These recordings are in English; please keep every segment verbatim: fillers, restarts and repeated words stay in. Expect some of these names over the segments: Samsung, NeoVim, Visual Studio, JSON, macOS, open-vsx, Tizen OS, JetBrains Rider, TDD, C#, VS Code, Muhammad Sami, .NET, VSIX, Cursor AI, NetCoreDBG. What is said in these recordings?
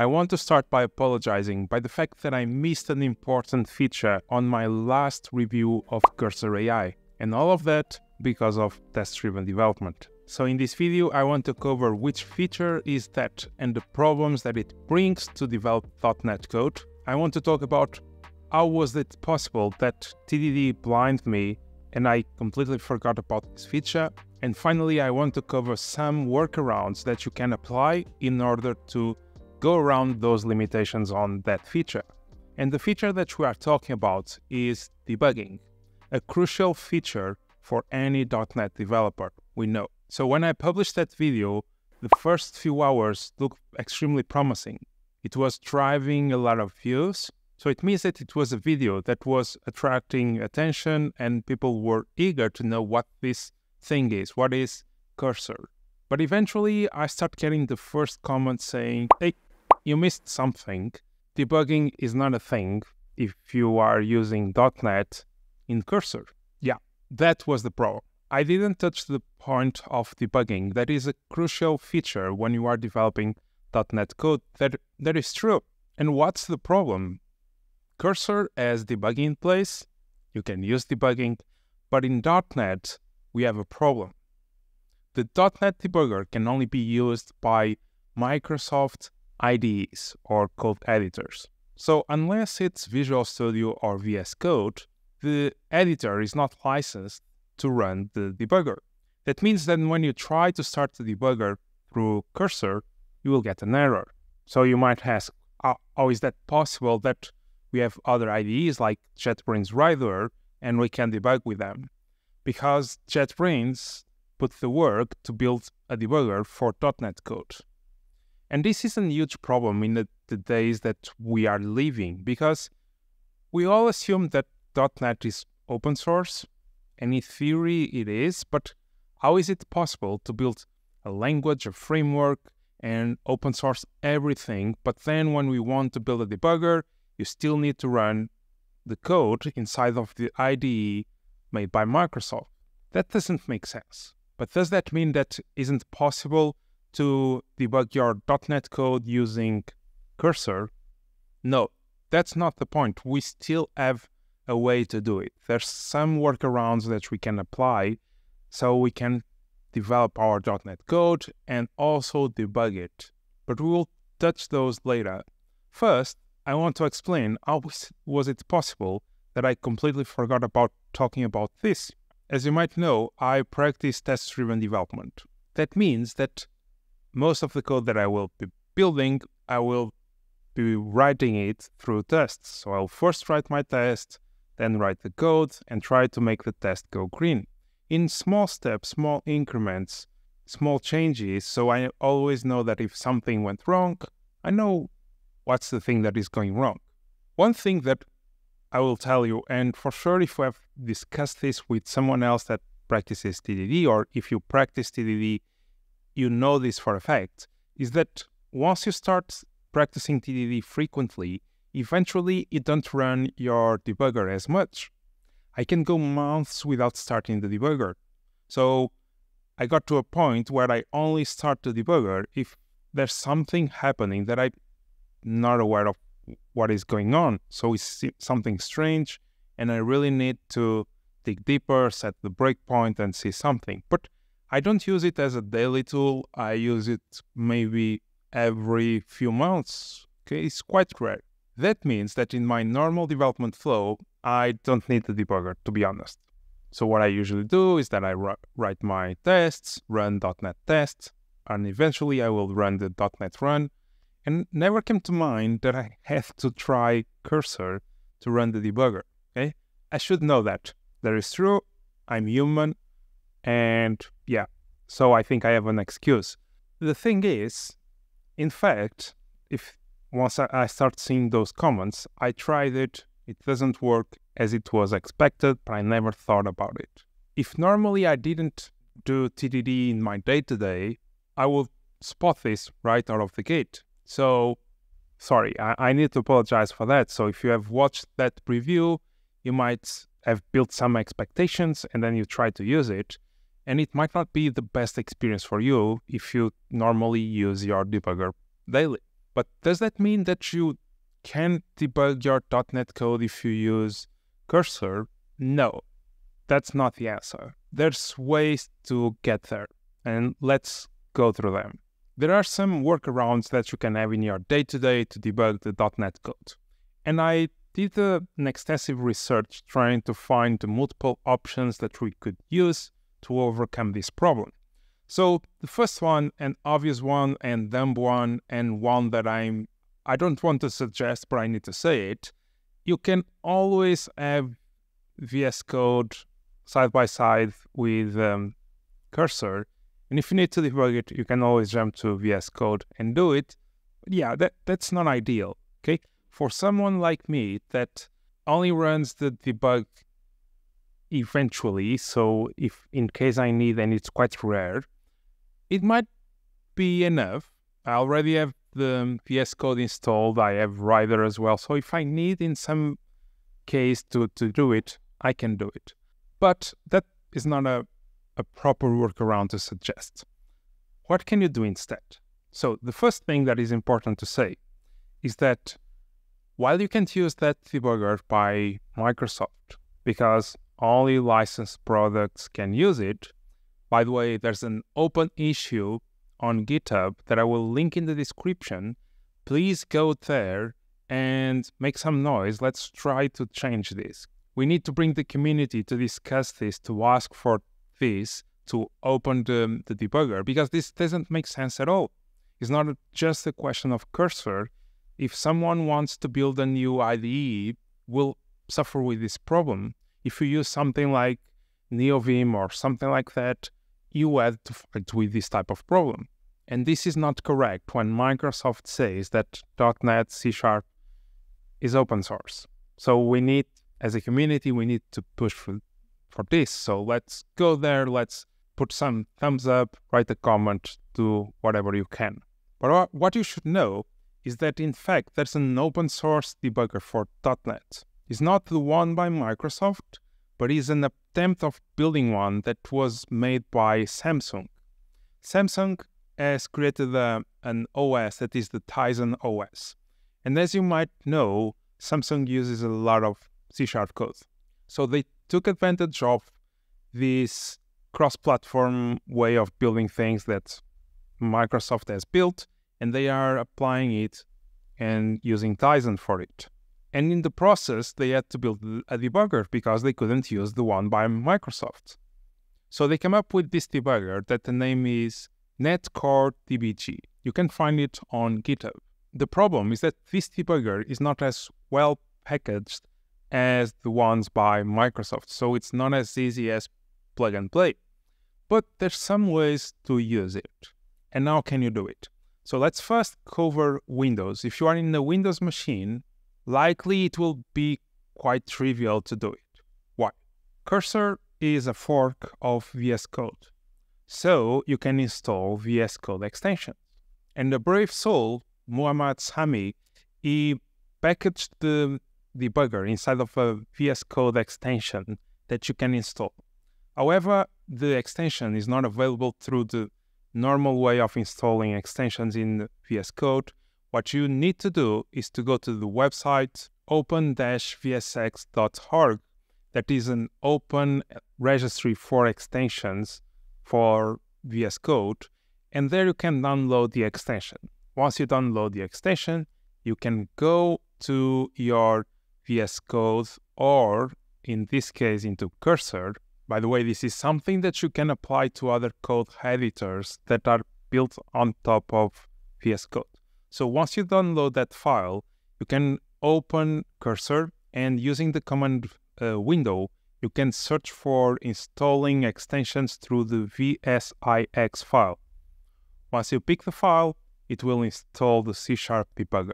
I want to start by apologizing by the fact that I missed an important feature on my last review of Cursor A I, and all of that because of test-driven development. So in this video, I want to cover which feature is that and the problems that it brings to develop dot net code. I want to talk about how was it possible that T D D blinded me and I completely forgot about this feature. And finally, I want to cover some workarounds that you can apply in order to go around those limitations on that feature. And the feature that we are talking about is debugging, a crucial feature for any dot net developer, we know. So when I published that video, the first few hours looked extremely promising. It was driving a lot of views. So it means that it was a video that was attracting attention and people were eager to know what this thing is, what is Cursor. But eventually I start getting the first comment saying, hey, you missed something. Debugging is not a thing if you are using dot net in Cursor. Yeah, that was the problem. I didn't touch the point of debugging. That is a crucial feature when you are developing dot net code. That, that is true. And what's the problem? Cursor has debugging in place. You can use debugging, but in dot net, we have a problem. The dot net debugger can only be used by Microsoft I D Es or code editors. So unless it's Visual Studio or V S Code, the editor is not licensed to run the debugger. That means that when you try to start the debugger through Cursor, you will get an error. So you might ask, how, how is that possible that we have other I D Es like JetBrains Rider and we can debug with them? Because JetBrains put the work to build a debugger for dot net code. And this is a huge problem in the, the days that we are living, because we all assume that dot net is open source, and in theory it is, but how is it possible to build a language, a framework, and open source everything, but then when we want to build a debugger, you still need to run the code inside of the I D E made by Microsoft? That doesn't make sense. But does that mean that isn't possible to debug your dot net code using Cursor? No, that's not the point. We still have a way to do it. There's some workarounds that we can apply so we can develop our dot net code and also debug it. But we will touch those later. First, I want to explain how was it possible that I completely forgot about talking about this. As you might know, I practice test-driven development. That means that most of the code that I will be building, I will be writing it through tests. So I'll first write my test, then write the code and try to make the test go green. In small steps, small increments, small changes, so I always know that if something went wrong, I know what's the thing that is going wrong. One thing that I will tell you, and for sure if you have discussed this with someone else that practices T D D, or if you practice T D D, you know this for a fact, is that once you start practicing T D D frequently, eventually you don't run your debugger as much. I can go months without starting the debugger. So I got to a point where I only start the debugger if there's something happening that I not aware of what is going on. So it's something strange and I really need to dig deeper, set the breakpoint and see something. But I don't use it as a daily tool. I use it maybe every few months. Okay, it's quite rare. That means that in my normal development flow, I don't need the debugger, to be honest. So what I usually do is that I write my tests, run dot net tests, and eventually I will run the dot net run. And never came to mind that I had to try Cursor to run the debugger, okay? I should know that. That is true, I'm human, and yeah, so I think I have an excuse. The thing is, in fact, if once I start seeing those comments, I tried it, it doesn't work as it was expected, but I never thought about it. If normally I didn't do T D D in my day-to-day, I would spot this right out of the gate. So, sorry, I, I need to apologize for that. So if you have watched that preview, you might have built some expectations and then you try to use it. And it might not be the best experience for you if you normally use your debugger daily. But does that mean that you can debug your dot net code if you use Cursor? No, that's not the answer. There's ways to get there, and let's go through them. There are some workarounds that you can have in your day-to-day to debug the dot net code. And I did uh, an extensive research trying to find the multiple options that we could use to overcome this problem. So the first one, an obvious one and dumb one, and one that I'm, I don't want to suggest, but I need to say it, you can always have V S Code side-by-side with um, Cursor. And if you need to debug it, you can always jump to V S Code and do it. But yeah, that, that's not ideal, okay? For someone like me that only runs the debug eventually, so if in case I need, and it's quite rare, it might be enough. I already have the V S Code installed, I have Rider as well, so if I need in some case to, to do it, I can do it. But that is not a a proper workaround to suggest. What can you do instead? So the first thing that is important to say is that while you can't use that debugger by Microsoft because only licensed products can use it, by the way, there's an open issue on GitHub that I will link in the description. Please go there and make some noise. Let's try to change this. We need to bring the community to discuss this, to ask for this, to open the, the debugger, because this doesn't make sense at all. It's not just a question of Cursor. If someone wants to build a new I D E, we'll suffer with this problem. If you use something like NeoVim or something like that, you have to fight with this type of problem. And this is not correct when Microsoft says that .NET C# is open source. So we need, as a community, we need to push for for this. So let's go there, let's put some thumbs up, write a comment, do whatever you can. But what you should know is that, in fact, there's an open source debugger for .NET. It's not the one by Microsoft, but it's an attempt of building one that was made by Samsung. Samsung has created a, an O S that is the Tizen O S. And as you might know, Samsung uses a lot of C# code. So they took advantage of this cross-platform way of building things that Microsoft has built, and they are applying it and using Tizen for it. And in the process, they had to build a debugger because they couldn't use the one by Microsoft. So they came up with this debugger that the name is NetCoreDBG. You can find it on GitHub. The problem is that this debugger is not as well packaged as the ones by Microsoft, so it's not as easy as plug and play. But there's some ways to use it. And how can you do it? So let's first cover Windows. If you are in a Windows machine, likely it will be quite trivial to do it. Why? Cursor is a fork of V S Code, so you can install V S Code extensions. And the brave soul, Muhammad Sami, he packaged the debugger inside of a V S Code extension that you can install. However, the extension is not available through the normal way of installing extensions in V S Code. What you need to do is to go to the website open dash v s x dot org. That is an open registry for extensions for V S Code, and there you can download the extension. Once you download the extension, you can go to your V S Code, or in this case into Cursor. By the way, this is something that you can apply to other code editors that are built on top of V S Code. So once you download that file, you can open Cursor, and using the command uh, window, you can search for installing extensions through the V S I X file. Once you pick the file, it will install the C# debugger.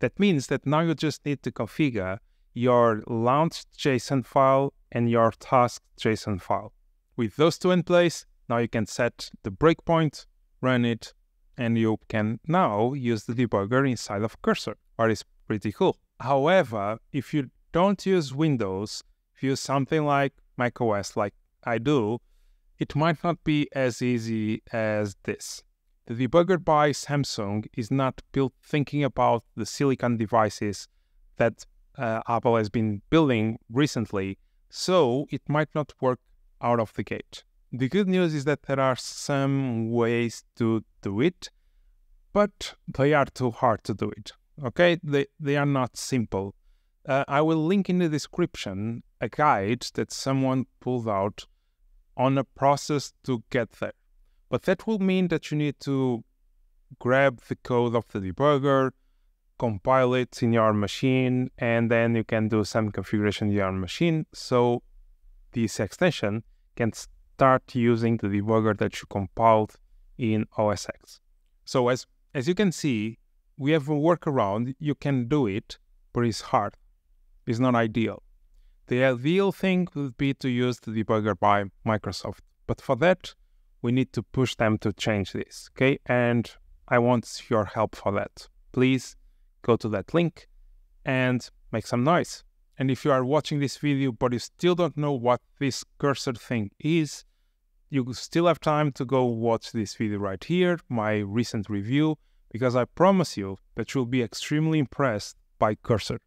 That means that now you just need to configure your launch dot J S O N file and your task dot J S O N file. With those two in place, now you can set the breakpoint, run it, and you can now use the debugger inside of Cursor, which is pretty cool. However, if you don't use Windows, if you use something like macOS like I do, it might not be as easy as this. The debugger by Samsung is not built thinking about the silicon devices that uh, Apple has been building recently, so it might not work out of the gate. The good news is that there are some ways to do it, but they are too hard to do it. Okay, they, they are not simple. Uh, I will link in the description a guide that someone pulled out on a process to get there. But that will mean that you need to grab the code of the debugger, compile it in your machine, and then you can do some configuration in your machine, so this extension can start using the debugger that you compiled in O S X. So as, as you can see, we have a workaround. You can do it, but it's hard. It's not ideal. The ideal thing would be to use the debugger by Microsoft. But for that, we need to push them to change this, okay? And I want your help for that. Please go to that link and make some noise. And if you are watching this video, but you still don't know what this cursor thing is, you still have time to go watch this video right here, my recent review, because I promise you that you'll be extremely impressed by cursor.